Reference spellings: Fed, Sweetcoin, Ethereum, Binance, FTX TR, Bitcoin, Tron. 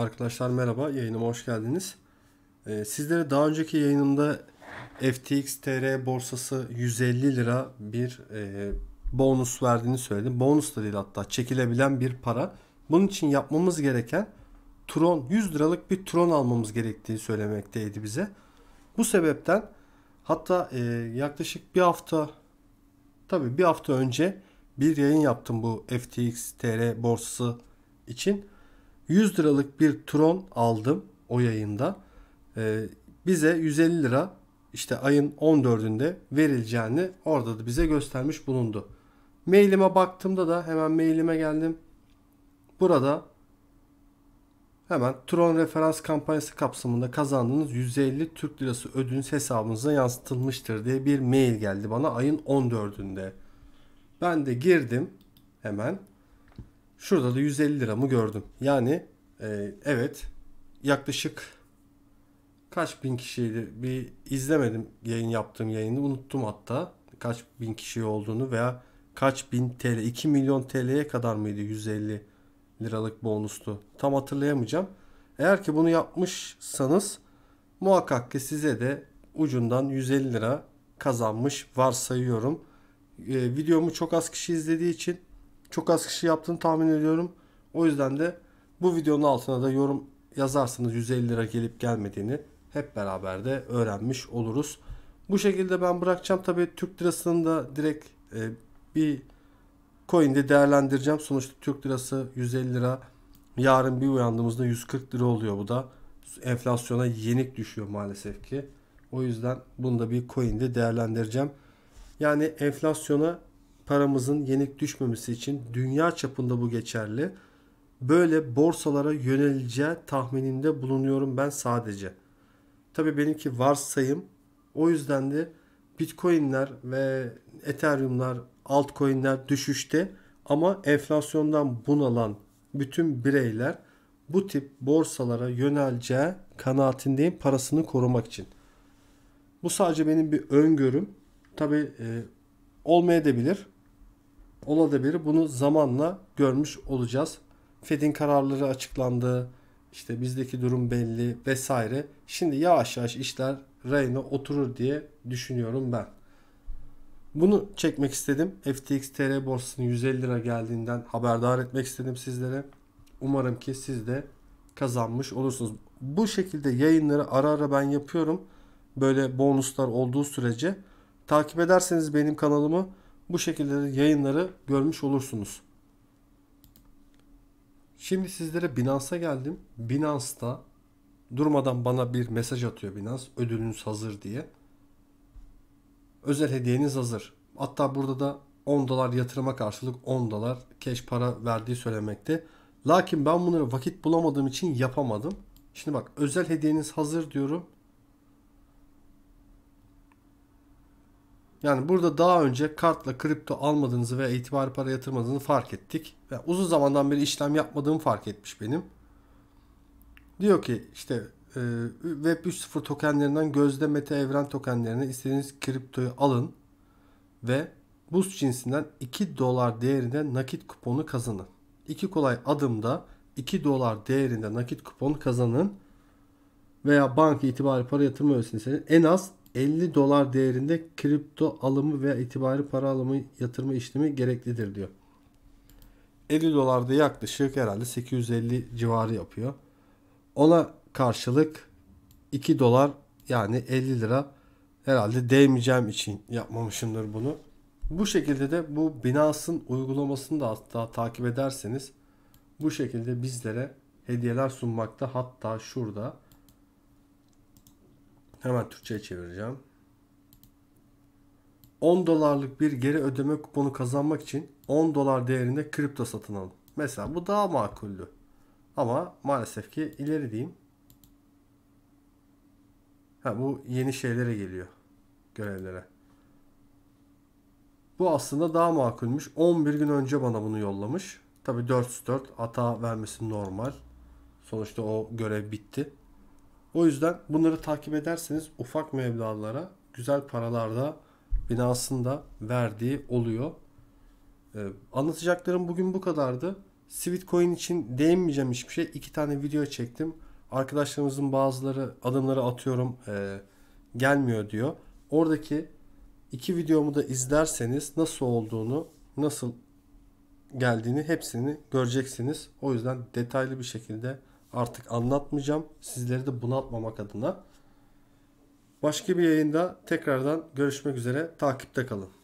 Arkadaşlar merhaba, yayınıma hoş geldiniz. Sizlere daha önceki yayınımda FTX TR borsası 150 lira bir bonus verdiğini söyledim. Bonus da değil, hatta çekilebilen bir para. Bunun için yapmamız gereken Tron, 100 liralık bir Tron almamız gerektiği söylemekteydi bize. Bu sebepten hatta yaklaşık bir hafta önce bir yayın yaptım bu FTX TR borsası için. 100 liralık bir Tron aldım o yayında. Bize 150 lira işte ayın 14'ünde verileceğini orada da bize göstermiş bulundu. Mailime baktığımda da hemen mailime geldim. Burada hemen Tron referans kampanyası kapsamında kazandığınız 150 Türk lirası ödünç hesabınıza yansıtılmıştır diye bir mail geldi bana ayın 14'ünde. Ben de girdim hemen. Şurada da 150 liramı gördüm. Yani evet, yaklaşık kaç bin kişiydi, bir izlemedim yayın yaptığım yayını, unuttum hatta kaç bin kişi olduğunu veya kaç bin TL, 2 milyon TL'ye kadar mıydı 150 liralık bonustu, tam hatırlayamayacağım. Eğer ki bunu yapmışsanız muhakkak ki size de ucundan 150 lira kazanmış varsayıyorum. Videomu çok az kişi izlediği için çok az kişi yaptığını tahmin ediyorum. O yüzden de bu videonun altına da yorum yazarsınız 150 lira gelip gelmediğini. Hep beraber de öğrenmiş oluruz. Bu şekilde ben bırakacağım. Tabii Türk lirasını da direkt bir coin'de değerlendireceğim. Sonuçta Türk lirası 150 lira. Yarın bir uyandığımızda 140 lira oluyor bu da. Enflasyona yenik düşüyor maalesef ki. O yüzden bunu da bir coin'de değerlendireceğim. Yani enflasyona paramızın yenik düşmemesi için dünya çapında bu geçerli. Böyle borsalara yöneleceği tahmininde bulunuyorum ben sadece. Tabii benimki varsayım. O yüzden de Bitcoin'ler ve Ethereum'lar, altcoin'ler düşüşte ama enflasyondan bunalan bütün bireyler bu tip borsalara yöneleceği kanaatindeyim, parasını korumak için. Bu sadece benim bir öngörüm. Tabii olmayabilir. Olabilir. Bunu zamanla görmüş olacağız. Fed'in kararları açıklandı. İşte bizdeki durum belli vesaire. Şimdi yavaş yavaş işler rayına oturur diye düşünüyorum ben. Bunu çekmek istedim. FTX TR borsasının 150 lira geldiğinden haberdar etmek istedim sizlere. Umarım ki siz de kazanmış olursunuz. Bu şekilde yayınları ara ara ben yapıyorum. Böyle bonuslar olduğu sürece takip ederseniz benim kanalımı, bu şekilde yayınları görmüş olursunuz. Şimdi sizlere Binance'a geldim. Binance'da durmadan bana bir mesaj atıyor Binance. Ödülünüz hazır diye. Özel hediyeniz hazır. Hatta burada da 10 dolar yatırıma karşılık 10 dolar cash para verdiği söylemekte. Lakin ben bunları vakit bulamadığım için yapamadım. Şimdi bak, özel hediyeniz hazır diyorum. Yani burada daha önce kartla kripto almadığınızı veya itibari para yatırmadığınızı fark ettik. Yani uzun zamandan beri işlem yapmadığımı fark etmiş benim. Diyor ki işte Web 3.0 tokenlerinden Gözde, Mete, Evren tokenlerine istediğiniz kriptoyu alın ve buz cinsinden 2 dolar değerinde nakit kuponu kazanın. 2 kolay adımda 2 dolar değerinde nakit kuponu kazanın veya banka itibari para yatırma ödülünü en az 50 dolar değerinde kripto alımı veya itibari para alımı yatırma işlemi gereklidir diyor. 50 dolarda yaklaşık herhalde 850 civarı yapıyor. Ona karşılık 2 dolar yani 50 lira herhalde değmeyeceğim için yapmamışımdır bunu. Bu şekilde de bu Binance'ın uygulamasını da hatta takip ederseniz bu şekilde bizlere hediyeler sunmakta. Hatta şurada hemen Türkçe'ye çevireceğim. 10 dolarlık bir geri ödeme kuponu kazanmak için 10 dolar değerinde kripto satın alın. Mesela bu daha makuldü. Ama maalesef ki ileri diyeyim. Bu yeni şeylere geliyor. Görevlere. Bu aslında daha makulmüş. 11 gün önce bana bunu yollamış. Tabi 404 hata vermesi normal. Sonuçta o görev bitti. O yüzden bunları takip ederseniz ufak meblağlara güzel paralarda Binance'ın da verdiği oluyor. Anlatacaklarım bugün bu kadardı. Sweetcoin için değinmeyeceğim hiçbir şey. 2 tane video çektim. Arkadaşlarımızın bazıları adımları atıyorum gelmiyor diyor. Oradaki 2 videomu da izlerseniz nasıl olduğunu, nasıl geldiğini hepsini göreceksiniz. O yüzden detaylı bir şekilde artık anlatmayacağım. Sizleri de bunaltmamak adına. Başka bir yayında tekrardan görüşmek üzere. Takipte kalın.